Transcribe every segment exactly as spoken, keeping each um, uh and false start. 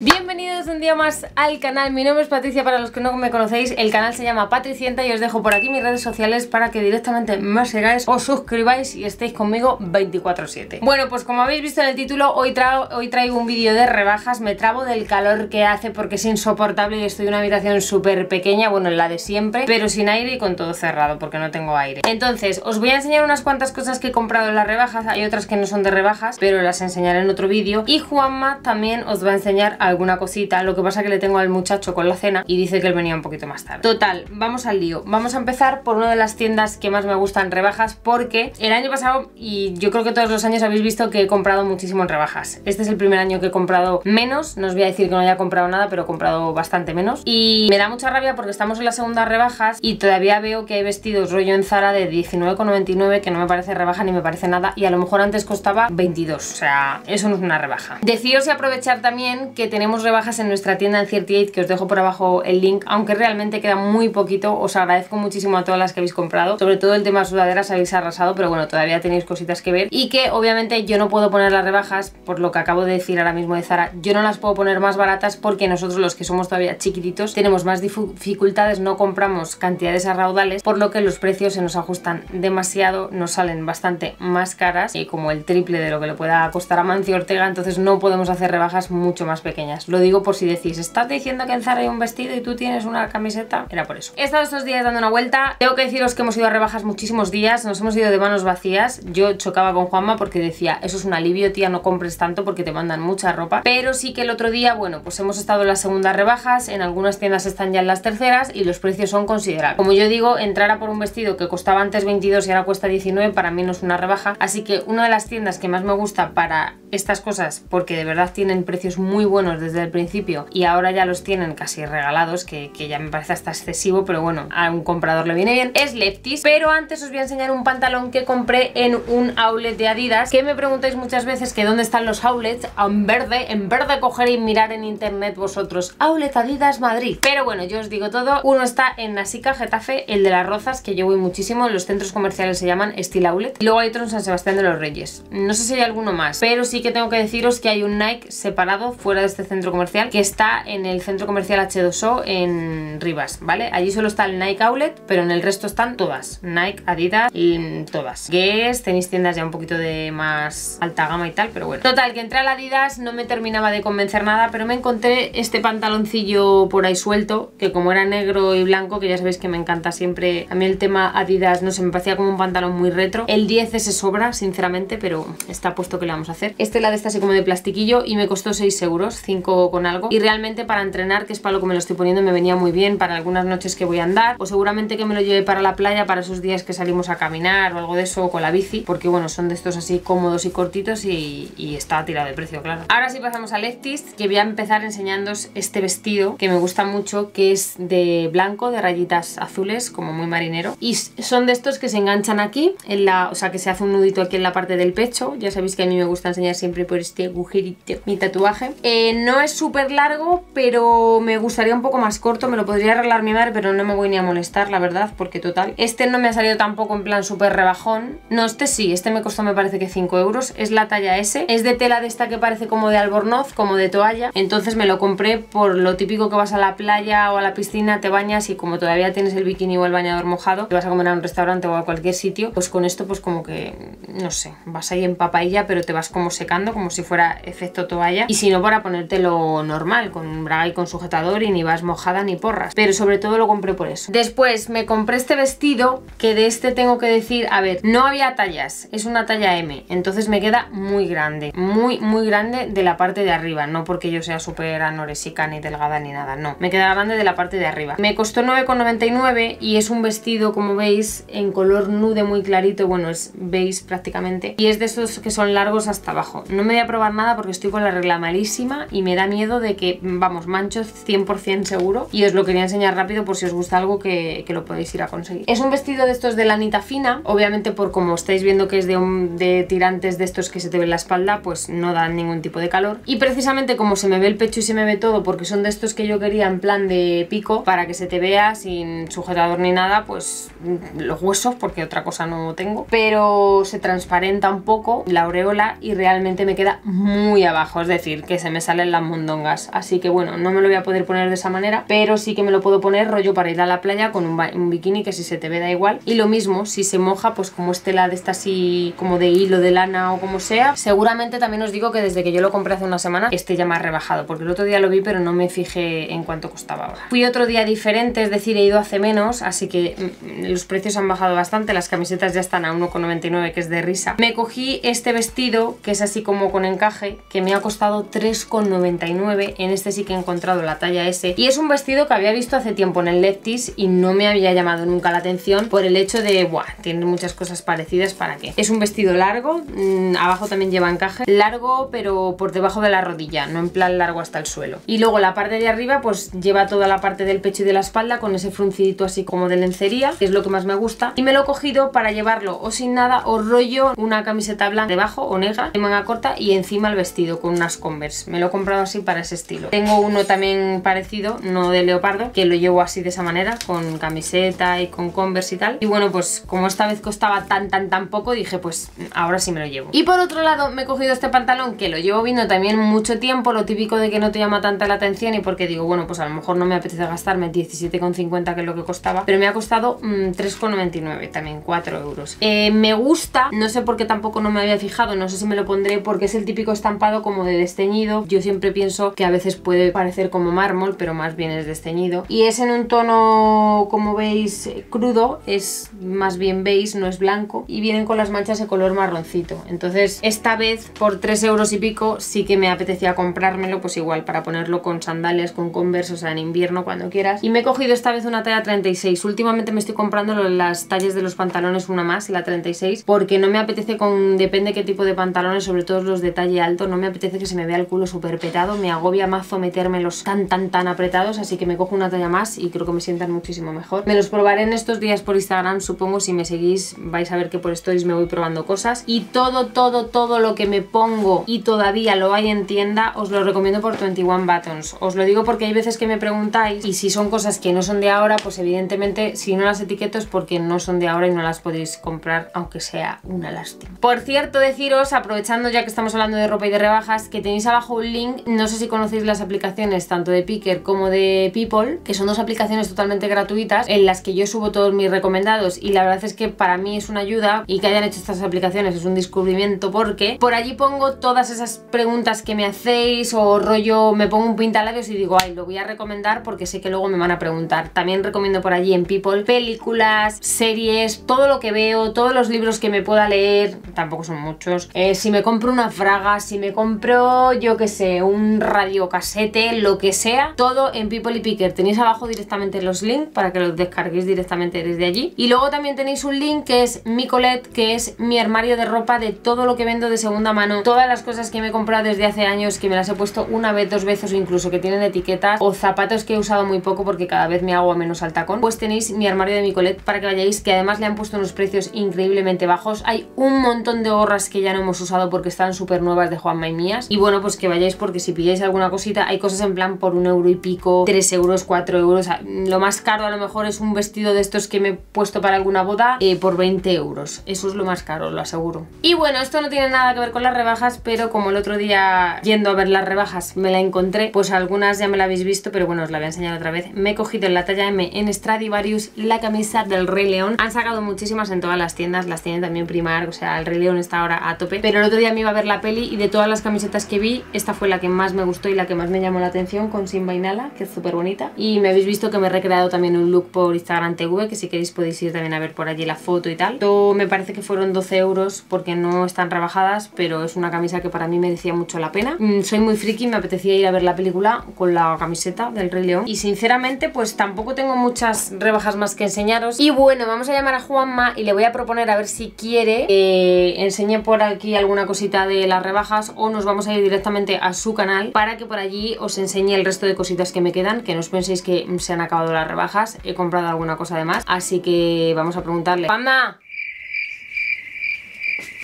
Bienvenidos un día más al canal, mi nombre es Patricia, para los que no me conocéis el canal se llama Patricienta y os dejo por aquí mis redes sociales para que directamente me sigáis, os suscribáis y estéis conmigo veinticuatro siete. Bueno, pues como habéis visto en el título, hoy, tra hoy traigo un vídeo de rebajas, me trabo del calor que hace porque es insoportable y estoy en una habitación súper pequeña, bueno, en la de siempre, pero sin aire y con todo cerrado porque no tengo aire. Entonces, os voy a enseñar unas cuantas cosas que he comprado en las rebajas, hay otras que no son de rebajas, pero las enseñaré en otro vídeo y Juanma también os va a enseñar a alguna cosita, lo que pasa que le tengo al muchacho con la cena y dice que él venía un poquito más tarde. Total, vamos al lío, vamos a empezar por una de las tiendas que más me gustan rebajas porque el año pasado, y yo creo que todos los años habéis visto que he comprado muchísimo en rebajas, este es el primer año que he comprado menos, no os voy a decir que no haya comprado nada, pero he comprado bastante menos y me da mucha rabia porque estamos en las segundas rebajas y todavía veo que hay vestidos rollo en Zara de diecinueve con noventa y nueve que no me parece rebaja ni me parece nada y a lo mejor antes costaba veintidós, o sea, eso no es una rebaja. Deciros y aprovechar también que te Tenemos rebajas en nuestra tienda en Thirty Eight, que os dejo por abajo el link, aunque realmente queda muy poquito. Os agradezco muchísimo a todas las que habéis comprado, sobre todo el tema sudaderas habéis arrasado, pero bueno, todavía tenéis cositas que ver. Y que obviamente yo no puedo poner las rebajas, por lo que acabo de decir ahora mismo de Zara, yo no las puedo poner más baratas porque nosotros los que somos todavía chiquititos tenemos más dificultades, no compramos cantidades a raudales, por lo que los precios se nos ajustan demasiado, nos salen bastante más caras, y como el triple de lo que le pueda costar a Amancio Ortega, entonces no podemos hacer rebajas mucho más pequeñas. Lo digo por si decís, estás diciendo que en Zara hay un vestido y tú tienes una camiseta, era por eso. He estado estos días dando una vuelta, tengo que deciros que hemos ido a rebajas muchísimos días, nos hemos ido de manos vacías, yo chocaba con Juanma porque decía, eso es un alivio tía, no compres tanto porque te mandan mucha ropa, pero sí que el otro día, bueno, pues hemos estado en las segundas rebajas, en algunas tiendas están ya en las terceras y los precios son considerables. Como yo digo, entrar a por un vestido que costaba antes veintidós y ahora cuesta diecinueve, para mí no es una rebaja, así que una de las tiendas que más me gusta para estas cosas, porque de verdad tienen precios muy buenos desde el principio y ahora ya los tienen casi regalados, que, que ya me parece hasta excesivo, pero bueno, a un comprador le viene bien, es Lefties. Pero antes os voy a enseñar un pantalón que compré en un outlet de Adidas, que me preguntáis muchas veces que dónde están los outlets en verde, en verde coger y mirar en internet vosotros, outlet Adidas Madrid, pero bueno, yo os digo todo, uno está en Nasica, Getafe, el de Las Rozas, que yo voy muchísimo, los centros comerciales se llaman Steel Outlet, y luego hay otro en San Sebastián de los Reyes, no sé si hay alguno más, pero sí que tengo que deciros que hay un Nike separado fuera de este centro comercial que está en el centro comercial H dos O en Rivas, ¿vale? Allí solo está el Nike Outlet, pero en el resto están todas, Nike, Adidas y todas. Guess, tenéis tiendas ya un poquito de más alta gama y tal, pero bueno. Total, que entré al Adidas, no me terminaba de convencer nada, pero me encontré este pantaloncillo por ahí suelto, que como era negro y blanco, que ya sabéis que me encanta siempre, a mí el tema Adidas, no sé, me parecía como un pantalón muy retro. El diez se sobra, sinceramente, pero está puesto que le vamos a hacer. Este la de esta así como de plastiquillo y me costó seis euros. cinco con algo, y realmente para entrenar, que es para lo que me lo estoy poniendo, me venía muy bien para algunas noches que voy a andar, o seguramente que me lo lleve para la playa, para esos días que salimos a caminar o algo de eso, o con la bici, porque bueno, son de estos así cómodos y cortitos y, y está tirado de precio, claro. Ahora sí pasamos a Lefties, que voy a empezar enseñándoos este vestido que me gusta mucho, que es de blanco, de rayitas azules, como muy marinero, y son de estos que se enganchan aquí, en la, o sea que se hace un nudito aquí en la parte del pecho, ya sabéis que a mí me gusta enseñar siempre por este agujerito mi tatuaje. eh, No es súper largo, pero me gustaría un poco más corto, me lo podría arreglar mi madre, pero no me voy ni a molestar, la verdad, porque total. Este no me ha salido tampoco en plan súper rebajón. No, este sí, este me costó me parece que cinco euros, es la talla S, es de tela de esta que parece como de albornoz, como de toalla, entonces me lo compré por lo típico que vas a la playa o a la piscina, te bañas y como todavía tienes el bikini o el bañador mojado, te vas a comer a un restaurante o a cualquier sitio, pues con esto pues como que, no sé, vas ahí en papaya, pero te vas como secando, como si fuera efecto toalla, y si no para poner lo normal, con braga y con sujetador y ni vas mojada ni porras, pero sobre todo lo compré por eso. Después me compré este vestido, que de este tengo que decir, a ver, no había tallas, es una talla M, entonces me queda muy grande, muy muy grande de la parte de arriba, no porque yo sea súper anorésica ni delgada ni nada, no, me queda grande de la parte de arriba. Me costó nueve con noventa y nueve y es un vestido, como veis, en color nude muy clarito, bueno, es beige prácticamente, y es de esos que son largos hasta abajo. No me voy a probar nada porque estoy con la regla malísima y me da miedo de que, vamos, manchos cien por cien seguro, y os lo quería enseñar rápido por si os gusta algo que, que lo podéis ir a conseguir. Es un vestido de estos de lanita fina, obviamente por como estáis viendo que es de, un, de tirantes de estos que se te ve en la espalda, pues no dan ningún tipo de calor, y precisamente como se me ve el pecho y se me ve todo, porque son de estos que yo quería en plan de pico, para que se te vea sin sujetador ni nada, pues los huesos, porque otra cosa no tengo, pero se transparenta un poco la aureola y realmente realmente me queda muy abajo, es decir, que se me salen las mondongas. Así que bueno, no me lo voy a poder poner de esa manera, pero sí que me lo puedo poner rollo para ir a la playa con un, un bikini, que si se te ve da igual. Y lo mismo, si se moja, pues como es tela de esta así, como de hilo, de lana o como sea. Seguramente también os digo que desde que yo lo compré hace una semana, este ya más rebajado, porque el otro día lo vi pero no me fijé en cuánto costaba ahora. Fui otro día diferente, es decir, he ido hace menos, así que los precios han bajado bastante, las camisetas ya están a uno con noventa y nueve, que es de risa. Me cogí este vestido, que es así como con encaje, que me ha costado tres con noventa y nueve, en este sí que he encontrado la talla S, y es un vestido que había visto hace tiempo en el Lefties y no me había llamado nunca la atención por el hecho de, buah, tiene muchas cosas parecidas, ¿para qué? Es un vestido largo, mmm, abajo también lleva encaje, largo pero por debajo de la rodilla, no en plan largo hasta el suelo. Y luego la parte de arriba pues lleva toda la parte del pecho y de la espalda con ese fruncidito así como de lencería, que es lo que más me gusta, y me lo he cogido para llevarlo o sin nada o rollo una camiseta blanca debajo o negra, de manga corta y encima el vestido con unas Converse. Me lo he comprado así para ese estilo. Tengo uno también parecido, no de leopardo, que lo llevo así de esa manera, con camiseta y con Converse y tal. Y bueno, pues como esta vez costaba tan tan tan poco, dije pues ahora sí me lo llevo. Y por otro lado me he cogido este pantalón, que lo llevo viendo también mucho tiempo, lo típico de que no te llama tanta la atención, y porque digo, bueno, pues a lo mejor no me apetece gastarme diecisiete con cincuenta, que es lo que costaba, pero me ha costado mmm, tres con noventa y nueve, también cuatro euros. Eh, me gusta, no sé por qué tampoco no me había fijado, no sé si me lo pondré, porque es el típico estampado como de desteñido. Yo siempre pienso que a veces puede parecer como mármol, pero más bien es desteñido, y es en un tono, como veis, crudo, es más bien beige, no es blanco, y vienen con las manchas de color marroncito. Entonces esta vez por tres euros y pico sí que me apetecía comprármelo, pues igual para ponerlo con sandalias, con Converse, o sea, en invierno cuando quieras. Y me he cogido esta vez una talla treinta y seis. Últimamente me estoy comprando las tallas de los pantalones una más, la treinta y seis, porque no me apetece con, depende qué tipo de pantalones, sobre todo los de talle alto, no me apetece que se me vea el culo súper petado, me agobia mazo metérmelos tan tan tan apretados, así que me cojo una talla más y creo que me sientan muchísimo mejor. Me los probaré en estos días por Instagram, supongo, si me seguís vais a ver que por stories me voy probando cosas, y todo, todo, todo lo que me pongo y todavía lo hay en tienda, os lo recomiendo por veintiuno Buttons. Os lo digo porque hay veces que me preguntáis, y si son cosas que no son de ahora, pues evidentemente si no las etiqueto es porque no son de ahora y no las podéis comprar, aunque sea una lástima. Por cierto, deciros, aprovechando ya que estamos hablando de ropa y de rebajas, que tenéis abajo un link, no sé si conocéis las aplicaciones tanto de Picker como de People, que son dos aplicaciones totalmente gratuitas en las que yo subo todos mis recomendados, y la verdad es que para mí es una ayuda, y que hayan hecho estas aplicaciones es un descubrimiento, porque por allí pongo todas esas preguntas que me hacéis, o rollo me pongo un pintalabios y digo, ay, lo voy a recomendar porque sé que luego me van a preguntar. También recomiendo por allí en People películas, series, todo lo que veo, todos los libros que me pueda leer, tampoco son muchos, eh, si me compro una fraga, si me compro, yo que sé, un radiocasete, lo que sea, todo en People y Picker. Tenéis abajo directamente los links para que los descarguéis directamente desde allí. Y luego también tenéis un link que es mi Colet, que es mi armario de ropa, de todo lo que vendo de segunda mano, todas las cosas que me he comprado desde hace años, que me las he puesto una vez, dos veces, o incluso que tienen etiquetas, o zapatos que he usado muy poco porque cada vez me hago a menos al tacón, pues tenéis mi armario de mi Colet para que vayáis, que además le han puesto unos precios increíblemente bajos. Hay un montón de gorras que ya no hemos usado porque están súper nuevas, de Juanma y mías, y bueno, pues que vayáis, porque si pilláis alguna cosita, hay cosas en plan por un euro y pico, tres euros, cuatro euros, lo más caro a lo mejor es un vestido de estos que me he puesto para alguna boda, eh, por veinte euros, eso es lo más caro, lo aseguro. Y bueno, esto no tiene nada que ver con las rebajas, pero como el otro día yendo a ver las rebajas me la encontré, pues algunas ya me la habéis visto, pero bueno, os la voy a enseñar otra vez. Me he cogido en la talla M en Stradivarius la camisa del Rey León. Han sacado muchísimas en todas las tiendas, las tienen también Primark, o sea, el Rey León está ahora a tope, pero el otro día me iba a ver la peli y de todas las camisetas que vi, esta fue la que más me gustó y la que más me llamó la atención, con Simba y Nala, que es súper bonita. Y me habéis visto que me he recreado también un look por Instagram T V, que si queréis podéis ir también a ver por allí la foto y tal. Esto me parece que fueron doce euros porque no están rebajadas, pero es una camisa que para mí merecía mucho la pena. Mm, soy muy friki, me apetecía ir a ver la película con la camiseta del Rey León, y sinceramente pues tampoco tengo muchas rebajas más que enseñaros. Y bueno, vamos a llamar a Juanma y le voy a proponer a ver si quiere que eh, enseñe por aquí alguna cosita de las rebajas, o nos vamos a ir directamente a su canal para que por allí os enseñe el resto de cositas que me quedan, que no os penséis que se han acabado las rebajas, he comprado alguna cosa de más, así que vamos a preguntarle. ¡Juanma!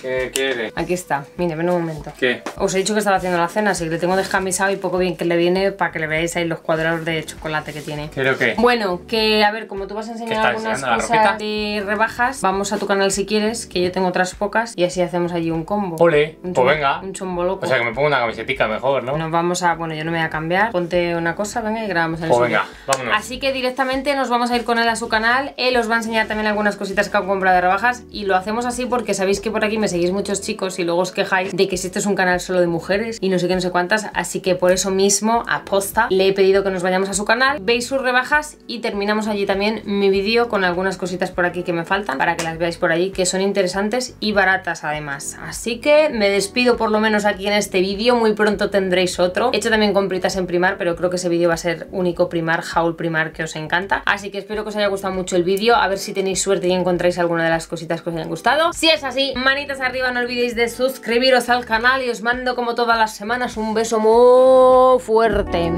¿Qué quiere? Aquí está, mire, ven un momento. ¿Qué? Os he dicho que estaba haciendo la cena, así que le tengo descamisado y poco bien que le viene para que le veáis ahí los cuadrados de chocolate que tiene. ¿Pero qué? Bueno, que a ver, como tú vas a enseñar algunas cosas de rebajas, vamos a tu canal si quieres, que yo tengo otras pocas, y así hacemos allí un combo. Ole, un chumbo, pues venga. Un chumbo loco. O sea, que me pongo una camisetica mejor, ¿no? Nos vamos a, bueno, yo no me voy a cambiar. Ponte una cosa, venga, y grabamos el pues sitio. Venga, vámonos. Así que directamente nos vamos a ir con él a su canal. Él os va a enseñar también algunas cositas que han comprado de rebajas, y lo hacemos así porque sabéis que por aquí me seguís muchos chicos y luego os quejáis de que si esto es un canal solo de mujeres y no sé qué, no sé cuántas, así que por eso mismo, aposta, le he pedido que nos vayamos a su canal, veis sus rebajas y terminamos allí también mi vídeo con algunas cositas por aquí que me faltan para que las veáis por allí, que son interesantes y baratas además. Así que me despido por lo menos aquí en este vídeo, muy pronto tendréis otro. He hecho también compritas en Primark, pero creo que ese vídeo va a ser único Primark, haul Primark que os encanta. Así que espero que os haya gustado mucho el vídeo, a ver si tenéis suerte y encontráis alguna de las cositas que os hayan gustado. Si es así, manitas arriba, no olvidéis de suscribiros al canal y os mando como todas las semanas un beso muy fuerte.